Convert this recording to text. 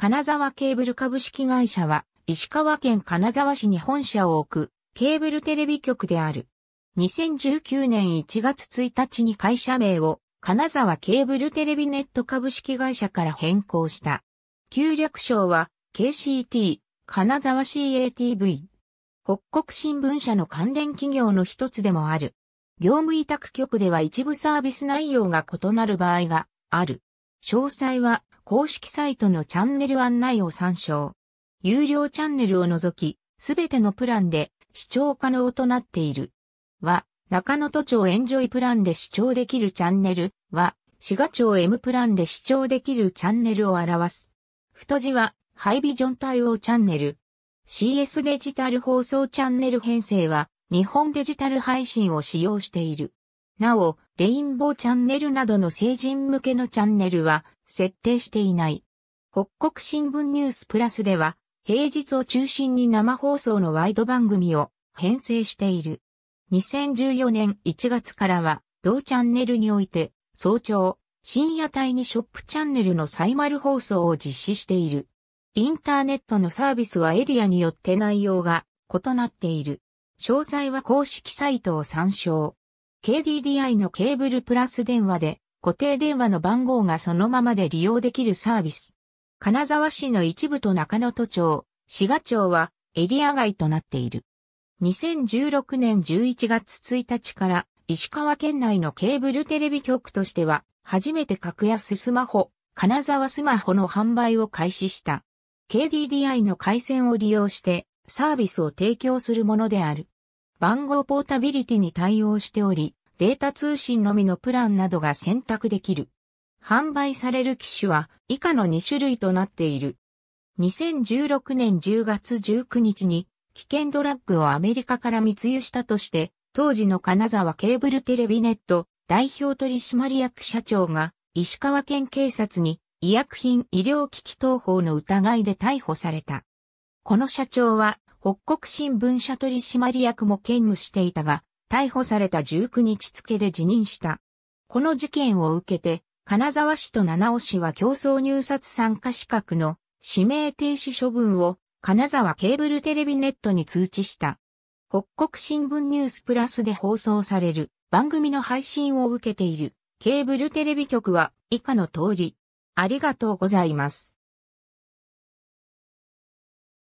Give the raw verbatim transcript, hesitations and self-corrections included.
金沢ケーブル株式会社は、石川県金沢市に本社を置く、ケーブルテレビ局である。にせんじゅうきゅうねんいちがつついたちに会社名を、金沢ケーブルテレビネット株式会社から変更した。旧略称は、ケーシーティー、金沢 シーエーティーブイ。北国新聞社の関連企業の一つでもある。業務委託局では一部サービス内容が異なる場合がある。詳細は公式サイトのチャンネル案内を参照。有料チャンネルを除き、すべてのプランで視聴可能となっている。は、中能登町エンジョイプランで視聴できるチャンネルは、滋賀町 M プランで視聴できるチャンネルを表す。太字は、ハイビジョン対応チャンネル。シーエス デジタル放送チャンネル編成は、日本デジタル配信を使用している。なお、レインボーチャンネルなどの成人向けのチャンネルは、設定していない。北国新聞ニュースプラスでは、平日を中心に生放送のワイド番組を編成している。にせんじゅうよねんいちがつからは、同チャンネルにおいて、早朝、深夜帯にショップチャンネルのサイマル放送を実施している。インターネットのサービスはエリアによって内容が異なっている。詳細は公式サイトを参照。ケーディーディーアイ のケーブルプラス電話で固定電話の番号がそのままで利用できるサービス。金沢市の一部と中能登町、滋賀町はエリア外となっている。にせんじゅうろくねんじゅういちがつついたちから石川県内のケーブルテレビ局としては初めて格安スマホ、金沢スマホの販売を開始した。ケーディーディーアイ の回線を利用してサービスを提供するものである。番号ポータビリティに対応しており、データ通信のみのプランなどが選択できる。販売される機種は以下のにしゅるいとなっている。にせんじゅうろくねんじゅうがつじゅうくにちに危険ドラッグをアメリカから密輸したとして、当時の金沢ケーブルテレビネット代表取締役社長が石川県警察に医薬品医療機器等法の疑いで逮捕された。この社長は北国新聞社取締役も兼務していたが、逮捕されたじゅうくにち付で辞任した。この事件を受けて、金沢市と七尾市は競争入札参加資格の指名停止処分を金沢ケーブルテレビネットに通知した。北国新聞ニュースプラスで放送される番組の配信を受けているケーブルテレビ局は以下の通り、ありがとうございます。